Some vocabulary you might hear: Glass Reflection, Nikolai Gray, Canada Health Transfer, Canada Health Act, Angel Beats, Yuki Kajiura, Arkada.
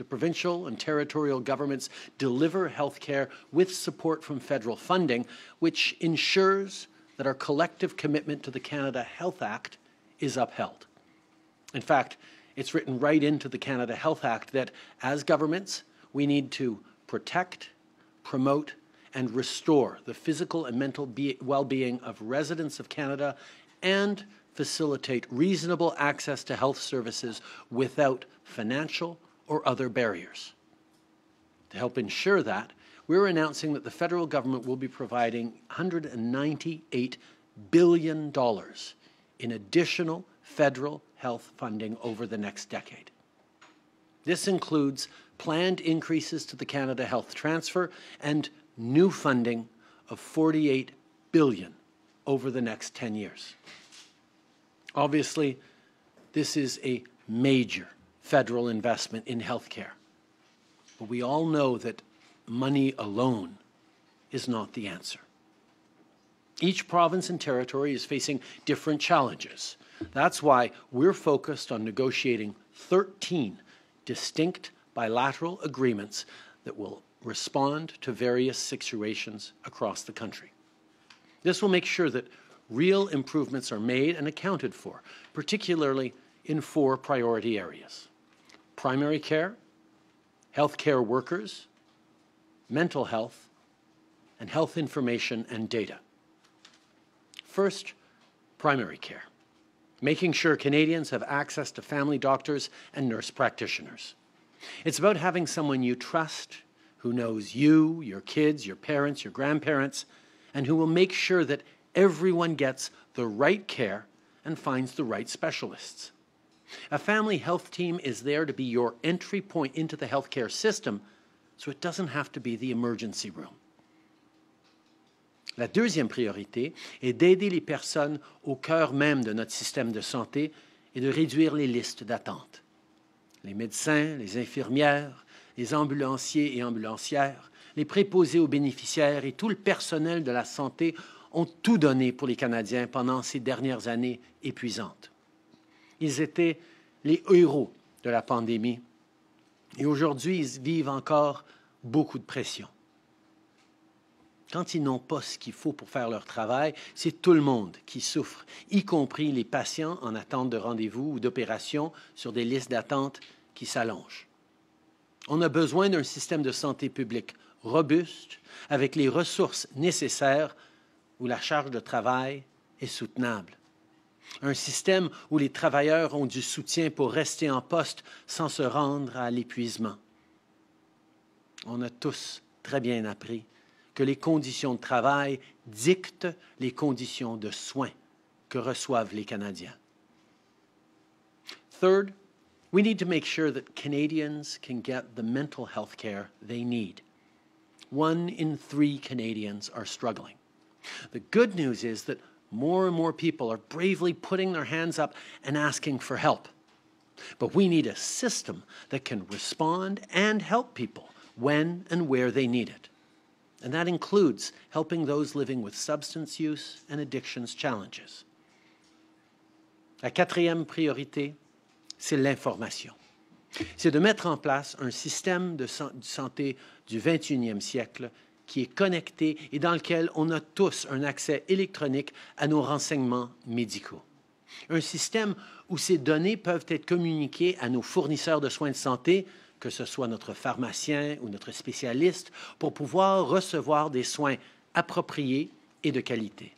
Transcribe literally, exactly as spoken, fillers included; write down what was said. The provincial and territorial governments deliver health care with support from federal funding, which ensures that our collective commitment to the Canada Health Act is upheld. In fact, it's written right into the Canada Health Act that, as governments, we need to protect, promote, and restore the physical and mental be- well-being of residents of Canada and facilitate reasonable access to health services without financial or other barriers. To help ensure that, we're announcing that the federal government will be providing one hundred ninety-eight billion dollars in additional federal health funding over the next decade. This includes planned increases to the Canada Health Transfer and new funding of forty-eight billion dollars over the next ten years. Obviously, this is a major federal investment in health care. But we all know that money alone is not the answer. Each province and territory is facing different challenges. That's why we're focused on negotiating thirteen distinct bilateral agreements that will respond to various situations across the country. This will make sure that real improvements are made and accounted for, particularly in four priority areas: primary care, health care workers, mental health, and health information and data. First, primary care, making sure Canadians have access to family doctors and nurse practitioners. It's about having someone you trust, who knows you, your kids, your parents, your grandparents, and who will make sure that everyone gets the right care and finds the right specialists. A family health team is there to be your entry point into the healthcare system, so it doesn't have to be the emergency room. La deuxième priorité est d'aider les personnes au cœur même de notre système de santé et de réduire les listes d'attente. Les médecins, les infirmières, les ambulanciers et ambulancières, les préposés aux bénéficiaires et tout le personnel de la santé ont tout donné pour les Canadiens pendant ces dernières années épuisantes. Ils étaient les héros de la pandémie et aujourd'hui, ils vivent encore beaucoup de pression. Quand ils n'ont pas ce qu'il faut pour faire leur travail, c'est tout le monde qui souffre, y compris les patients en attente de rendez-vous ou d'opérations sur des listes d'attente qui s'allongent. On a besoin d'un système de santé publique robuste, avec les ressources nécessaires, où la charge de travail est soutenable. Un système où les travailleurs ont du soutien pour rester en poste sans se rendre à l'épuisement. On a tous très bien appris que les conditions de travail dictent les conditions de soins que reçoivent les Canadiens. Third, we need to make sure that Canadians can get the mental health care they need. One in three Canadians are struggling. The good news is that more and more people are bravely putting their hands up and asking for help. But we need a system that can respond and help people when and where they need it. And that includes helping those living with substance use and addictions challenges. La quatrième priorité, c'est l'information. C'est de mettre en place un système de santé du vingt et unième siècle qui est connecté et dans lequel on a tous un accès électronique à nos renseignements médicaux. Un système où ces données peuvent être communiquées à nos fournisseurs de soins de santé, que ce soit notre pharmacien ou notre spécialiste, pour pouvoir recevoir des soins appropriés et de qualité.